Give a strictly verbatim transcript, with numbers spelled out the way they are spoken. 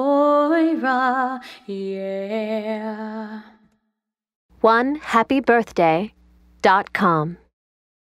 Oira, yeah. one happy birthday dot com